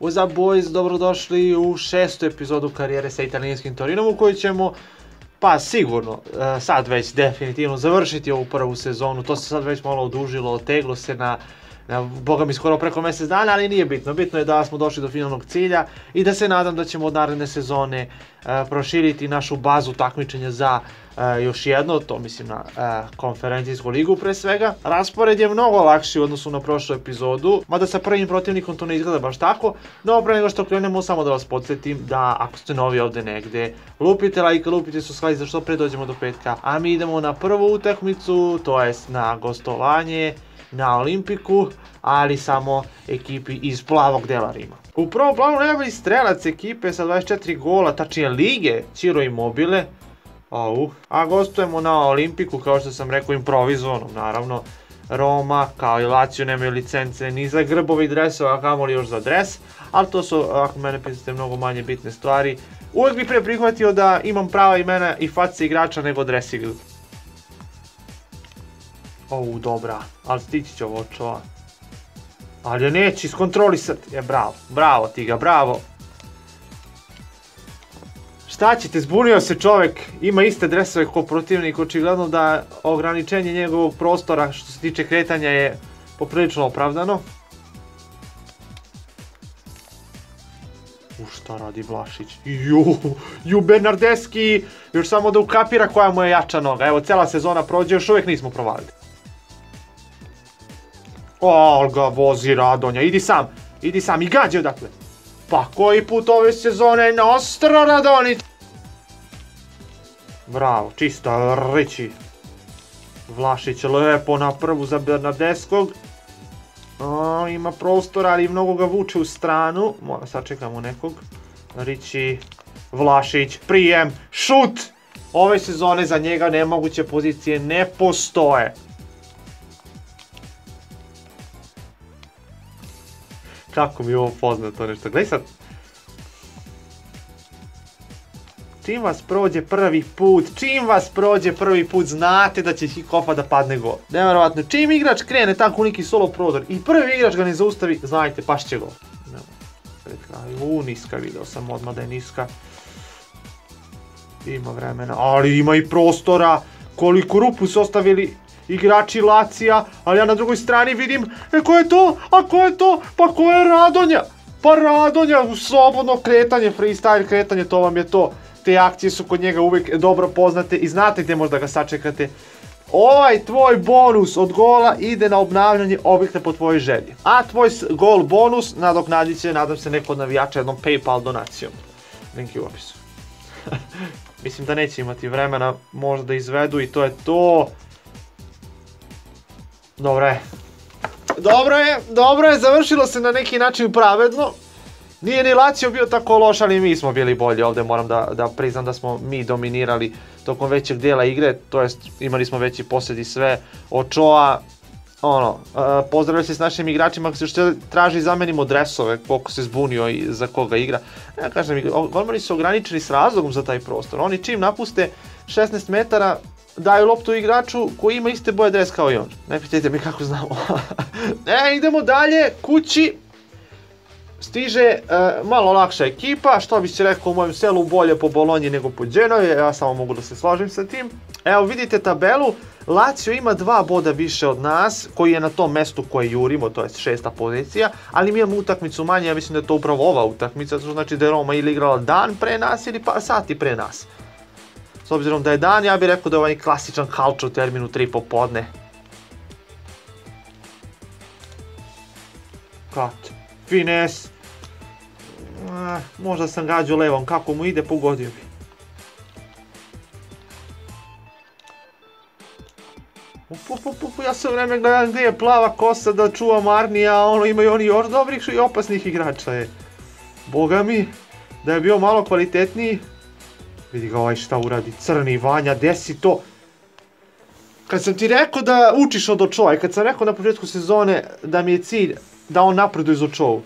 Uza boys, dobrodošli u šestu epizodu karijere sa italijanskim Torinom u kojoj ćemo, pa sigurno, sad već definitivno završiti ovu prvu sezonu. To se sad već malo odužilo, oteglo se na boga mi skoro preko mjesec dana, ali nije bitno. Bitno je da smo došli do finalnog cilja i da se nadam da ćemo od naredne sezone proširiti našu bazu takmičenja za još jedno, to mislim na konferencijsku ligu pre svega. Raspored je mnogo lakši u odnosu na prošlu epizodu, mada sa prvim protivnikom to ne izgleda baš tako, no pre nego što krenemo samo da vas podsjetim da ako ste novi ovdje negdje, lupite like, lupite subscribe za što pre dođemo do petka, a mi idemo na prvu utakmicu, to jest na gostovanje na Olimpiku, ali samo ekipi iz plavog dela Rima. U prvom planu najbolji strelac ekipe sa 24 gola, tačnije lige, Ćiro Imobile. A gostujemo na Olimpiku, kao što sam rekao, improvizovanom naravno. Roma, kao i Lazio, nemaju licence ni za grbove i dresova, a kamoli još za dres. Ali to su, ako mene pitate, mnogo manje bitne stvari. Uvijek bih pre prihvatio da imam prava imena i face igrača nego dres igru. Dobra, ali stići će ovo čova. Ali joj neće iskontrolisati. Bravo, bravo ti ga, bravo. Šta ćete, zbunio se čovjek, ima iste dresove ko protivnik, očigledno da ograničenje njegovog prostora što se tiče kretanja je poprilično opravdano. Šta radi Vlašić? Bernardeski, još samo da ukapira koja mu je jača noga, evo cela sezona prođe, još uvijek nismo provalili. Al ga vozi Radonja, idi sam i gađe odakle. Pa koji put ove sezone na ostro Radonjić. Bravo, čista Richi. Vlašić lepo na prvu za Bernardeskog. Ima prostora, ali mnogo ga vuče u stranu. Sačekamo nekog. Richi, Vlašić, prijem, šut! Ove sezone za njega nemoguće pozicije ne postoje. Kako mi je ovo poznato nešto, gledaj sad. Čim vas prođe prvi put znate da će hikofa da padne gol. Nevjerovatno, čim igrač krene tako u neki solo prodor i prvi igrač ga ne zaustavi, znajte, pašće gol. Niska, video sam odmah da je niska. Ima vremena, ali ima i prostora, koliko rupu su ostavili igrači Lazija, ali ja na drugoj strani vidim, ko je to, pa ko je Radonja? Pa Radonja, slobodno kretanje, freestyle kretanje, to vam je to. Te akcije su kod njega uvijek dobro poznate i znate gdje možda ga sačekate. Ovaj tvoj bonus od gola ide na obnavljanje objekta po tvojoj želji. A tvoj gol bonus nadoknadit će, nadam se, neko od navijača jednom PayPal donacijom. Link je u opisu. Mislim da neće imati vremena, možda da izvedu i to je to. Dobro je, završilo se na neki način pravedno. Nije ni Lazio bio tako loš, ali mi smo bili bolji ovdje, moram da priznam da smo mi dominirali tokom većeg dijela igre, to jest imali smo veći posjed i sve. Očoa, pozdravljaju se s našim igračima, ako se što traži zamenimo dresove, koliko se zbunio i za koga igra. Ja kažem, golmani su ograničeni s razlogom za taj prostor, oni čim napuste 16 metara, daju loptu igraču koji ima iste boje dres kao i on. Ne pitajte mi kako znamo. Idemo dalje, kući. Stiže malo lakša ekipa, što bi se rekao u mojem selu, bolje po Bolonji nego po Genovi, ja samo mogu da se složim sa tim. Evo vidite tabelu, Lazio ima 2 boda više od nas, koji je na tom mestu koje jurimo, to je 6. pozicija, ali mi imamo utakmicu manje, ja mislim da je to upravo ova utakmica, to znači da je Roma ili igrala dan pre nas ili par sati pre nas. S obzirom da je dan, ja bih rekao da je ovaj klasičan kalčo termin u 3 popodne. Kat. Fines. Možda sam gađao levom, kako mu ide, pogodio bi. Ja sve vreme gledam gdje je plava kosa da čuvam Arnija, a ono imaju oni još dobrih i opasnih igrača je. Boga mi, da je bio malo kvalitetniji. Vidi ga ovaj šta uradi, crni Vanja, gdje si to? Kad sam ti rekao da učiš od Očova i kad sam rekao na početku sezone da mi je cilj da on napreduje iz Očovu,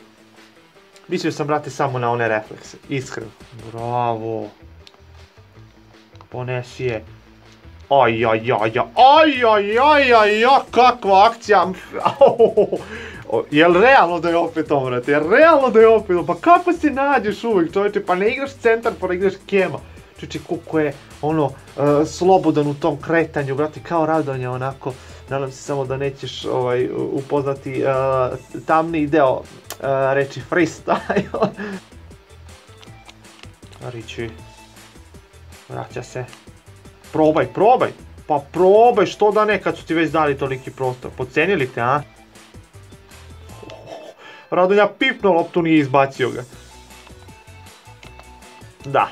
mislio sam, brate, samo na one reflekse, iskreno. Bravo. Ponesi je. Kakva akcija. Jel realno da je opet omrat, jel realno da je opet, pa kako se nađeš uvijek čovječe, pa ne igraš centar, pa ne igraš Kema. Čovječe, koliko je ono slobodan u tom kretanju, brati, kao Radonja onako. Nadam se samo da nećeš upoznati tamni deo reči freestyle. Richi, vraća se. Probaj, probaj, pa probaj, što da ne, kad su ti već dali toliki prostor, podcenili te, a? Radonja pipno loptu, nije izbacio ga. Da.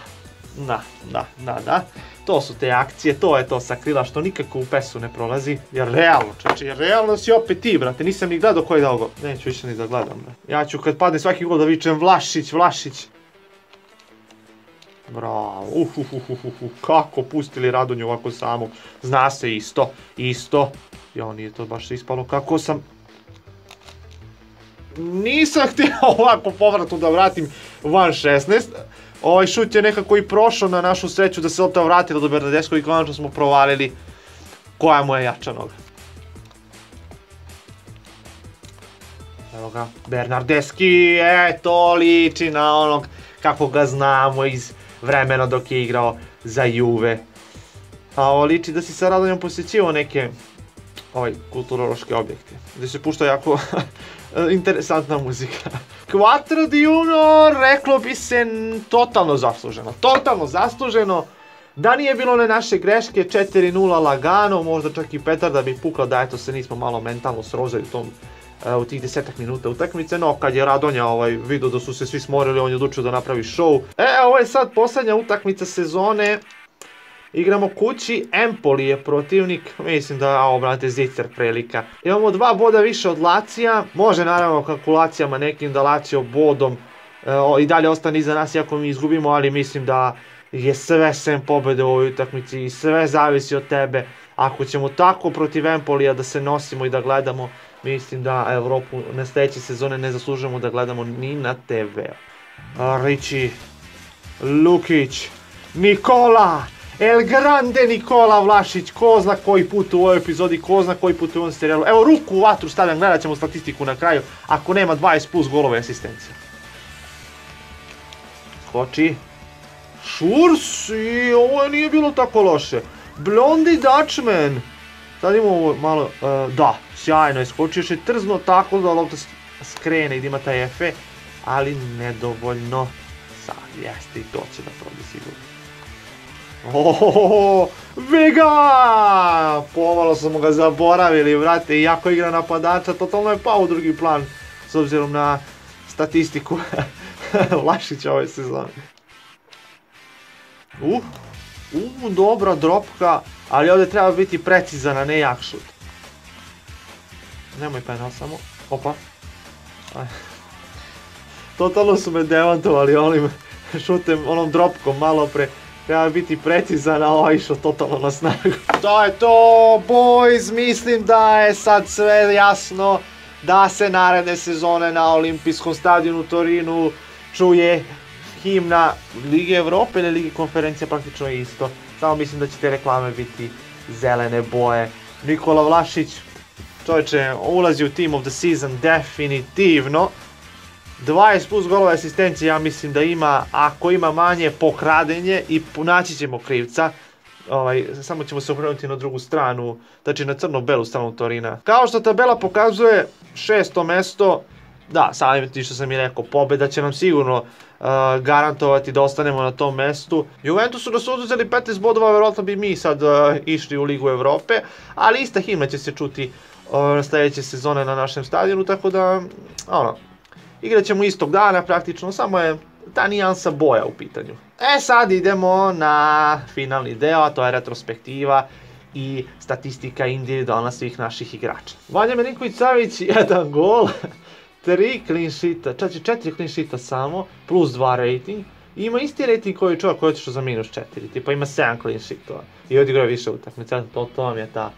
To su te akcije, to je to sa krila što nikako u pesu ne prolazi. Jer realno, čeče, jer realno si opet ti, brate, nisam ni gledao koji je dao gol. Neću više ni da gledam, brate. Ja ću kad padne svaki gol da vičem Vlašić, Vlašić. Bravo, kako pustili Radonju ovako samo. Zna se isto. Jo, nije to baš ispalo kako sam... Nisam htio ovako povratno da vratim van 16. Ovaj šut je nekako i prošao na našu sreću da se lopta vratila do Bernardeskovi i konačno smo provalili koja mu je jača noga. Evo ga, Bernardeski, to liči na onog kako ga znamo iz vremena dok je igrao za Juve. A ovo liči da si sa Radonjom posjećivao neke kulturološke objekte. Gdje se pušta jako interesantna muzika. Quattro di uno, reklo bi se totalno zasluženo. Totalno zasluženo. Da nije bilo one naše greške, 4-0 lagano, možda čak i petarda bi pukla da eto se nismo malo mentalno srozali u tih 10 minuta utakmice, no kad je Radonja vidio da su se svi smorili, on je odlučio da napravi show. Ovo je sad posljednja utakmica sezone. Igramo kući, Empoli je protivnik, mislim da je zicer prilika. Imamo 2 boda više od Lazija, može naravno kalkulacijama nekim da Lazio bodom i dalje ostane iza nas iako mi izgubimo, ali mislim da je sve sem pobjede u ovoj utakmici i sve zavisi od tebe. Ako ćemo tako protiv Empolija da se nosimo i da gledamo, mislim da Evropu na sljedeće sezone ne zaslužujemo da gledamo ni na TV-u. Richi, Lukić, Nikola! El grande Nikola Vlašić, ko zna koji put u ovoj epizodi, ko zna koji put u ovom serijalu. Evo, ruku u vatru stavljam, gledat ćemo statistiku na kraju, ako nema 20 plus golova i asistencija. Skoči. Shurs, i ovo nije bilo tako loše. Blondi Dutchman. Sad imamo ovo malo, da, sjajno je skočio, još je trzno tako da lopta skrene i da ima taj efe, ali nedovoljno. Sad, jeste, i to će da probi sigurno. Ohohoho, Vega! Pomalo smo ga zaboravili, vrate, iako igra napadača, totalno je pao u drugi plan, s obzirom na statistiku Vlašića ove sezone. Dobra dropka, ali ovdje treba biti precizan, a ne jak šut. Nemoj penal samo, opa. Totalno su me demantovali onim šutem, onom dropkom malo pre. Treba biti precizan, a ovo je išao totalno na snagu. To je to, boys, mislim da je sad sve jasno da se naredne sezone na olimpijskom stadionu u Torinu čuje himna Lige Evrope ili Lige konferencija, praktično isto. Samo mislim da će te reklame biti zelene boje. Nikola Vlašić, čovječe, ulazi u Team of the Season definitivno. 20 plus golova asistencije, ja mislim da ima, ako ima manje, pokradenje i naći ćemo krivca. Samo ćemo se okrenuti na drugu stranu, znači na crno-belu stranu Torina. Kao što tabela pokazuje, 6. mesto, da, samim tim što sam i rekao, pobjeda će nam sigurno garantovati da ostanemo na tom mestu. Juventusu da su uzeli 15 bodova, vjerojatno bi mi sad išli u Ligu Evrope, ali ista himna će se čuti sljedeće sezone na našem stadionu, tako da, igrat ćemo istog dana praktično, samo je ta nijansa boja u pitanju. E sad idemo na finalni deo, a to je retrospektiva i statistika individualna svih naših igrača. Vanja Milinković-Savić, 1 gol, 3 clean sheeta, 4 clean sheeta samo, plus 2 rating. Ima isti rating koji je čovjek koji je otišao za minus 4, tipa ima 7 clean sheetova. I odigrao je više utakmica, to vam je ta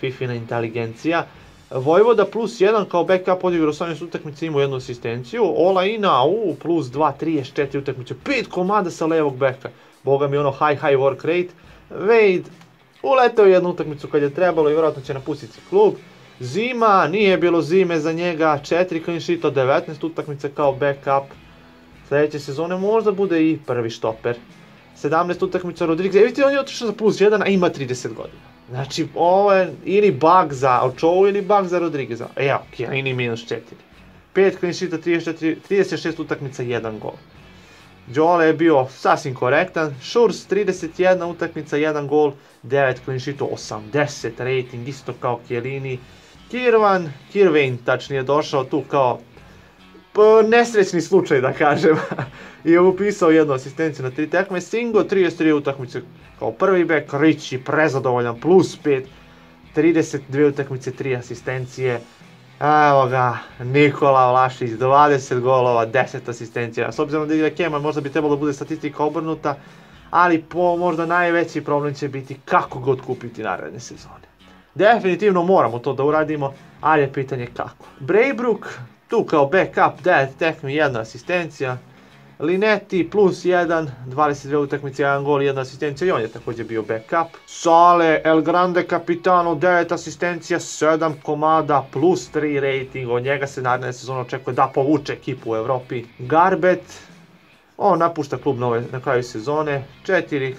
fifina inteligencija. Vojvoda plus 1 kao backup odigrao 18 utakmice, imao 1 asistenciju. Ola Ina plus 2, 34 utakmice, 5 komada sa levog backa. Boga mi high work rate. Wade uletao 1 utakmicu kad je trebalo i vjerojatno će napustiti klub. Zima, nije bilo zime za njega, 4 clean sheeta, 19 utakmica kao backup. Sljedeće sezone možda bude i prvi štoper. 17 utakmica Rodrigo, vidite on je otišao za plus 1, a ima 30 godina. Znači ovo je ili bug za Ochoa ili bug za Rodrigueza. Evo, Kjelini minus 4. 5 clean sheeta, 36 utakmica, 1 gol. Djolo je bio sasvim korektan, Shurs 31 utakmica, 1 gol, 9 clean sheeta, 80 rating, isto kao Kjelini. Kirvan tačnije došao tu kao nesrećni slučaj da kažem i je upisao jednu asistenciju na 3 tekme. Singo 33 utakmice kao prvi bek, Richi prezadovoljan plus 5, 32 utakmice, 3 asistencije. Evo ga, Nikola Vlašić, 20 golova, 10 asistencija. S obzirom da igra Kean, možda bi trebalo da bude statistika obrnuta, ali možda najveći problem će biti kako ga otkupiti naredne sezone. Definitivno moramo to da uradimo, ali je pitanje kako. Brejbruk, tu kao backup, 9 tekmi, 1 asistencija. Linetti plus 1, 22 utakmice, 1 gol, 1 asistencija i on je također bio backup. Sale, El Grande Capitano, 9 asistencija, 7 komada, plus 3 rating, od njega se naredne sezone očekuje da povuče ekipu u Evropi. Garbet, on napušta klub na kraju sezone,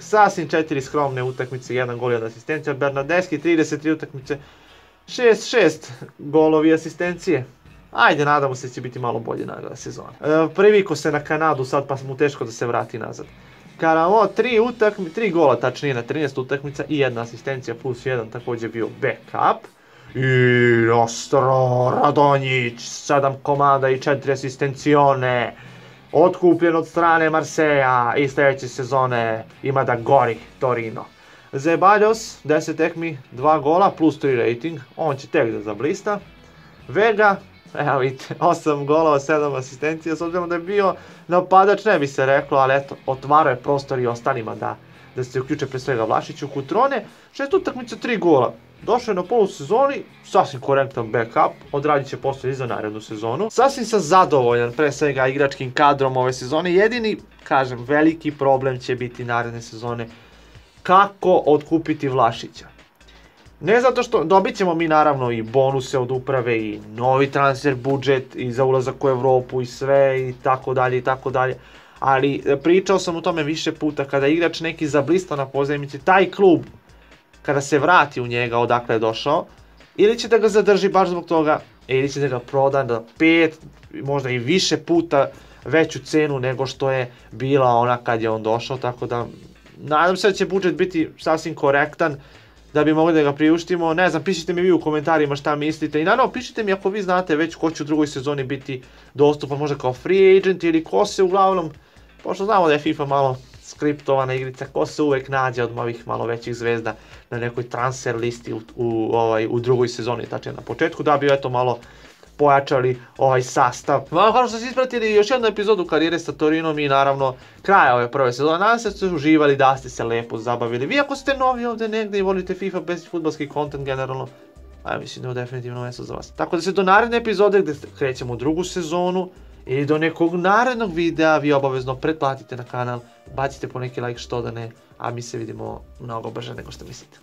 sasvim 4 skromne utakmice, 1 gol, 1 asistencija. Bernardeski, 33 utakmice, 6 golovi asistencije. Ajde, nadamo se da će biti malo bolje nagrada sezona. Priviko se na Kanadu sad pa mu teško da se vrati nazad. Karamo, 3 gola tačnije na 13 utakmica i 1 asistencija plus 1 također bio backup. I ostro Radonjić, 7 komada i 4 asistencione. Otkupljen od strane Marsella i sljedeće sezone ima da gori Torino. Zebaljos, 10 tekmi, 2 gola plus 3 rating, on će tek da zablista. Vega, evo vidite, 8 golova, 7 asistencija, s obzirom da je bio napadač ne bi se reklo, ali eto, otvarao je prostor i ostanima da se uključe pre svega Vlašiću. Kutrone, 6 utakmica, 3 gola, došao je na polusezoni, sasvim korektan backup, odradit će posao i za narednu sezonu. Sasvim sam zadovoljan pre svega igračkim kadrom ove sezone, jedini, kažem, veliki problem će biti naredne sezone kako otkupiti Vlašića. Ne zato što, dobit ćemo mi naravno i bonuse od uprave i novi transfer budžet i za ulazak u Evropu i sve i tako dalje i tako dalje. Ali pričao sam o tome više puta, kada igrač neki zablista na pozajmici, taj klub kada se vrati u njega odakle je došao, ili će da ga zadrži baš zbog toga, ili će da ga proda na 5, možda i više puta veću cenu nego što je bila ona kad je on došao. Tako da nadam se da će budžet biti sasvim korektan da bi mogli da ga priuštimo. Ne znam, pišite mi vi u komentarima šta mislite i naravno pišite mi ako vi znate već ko će u drugoj sezoni biti dostupan, možda kao free agent ili ko se uglavnom, pošto znamo da je FIFA malo skriptovana igrica, ko se uvek nađe od ovih malo većih zvezda na nekoj transfer listi u drugoj sezoni, tačnije na početku, da bi eto malo pojačali ovaj sastav. Hvala što ste ispratili još jednu epizodu Karijere sa Torinom i naravno kraja ove prve sezone. Nadam se da ste uživali, da ste se lepo zabavili. Vi ako ste novi ovdje negdje i volite FIFA bez futbalski kontent generalno, a ja mislim da je definitivno mjesto za vas. Tako da se do naredne epizode gdje krećemo u drugu sezonu i do nekog narednog videa vi obavezno pretplatite na kanal, bacite po neki like što da ne, a mi se vidimo mnogo brže nego što mislite.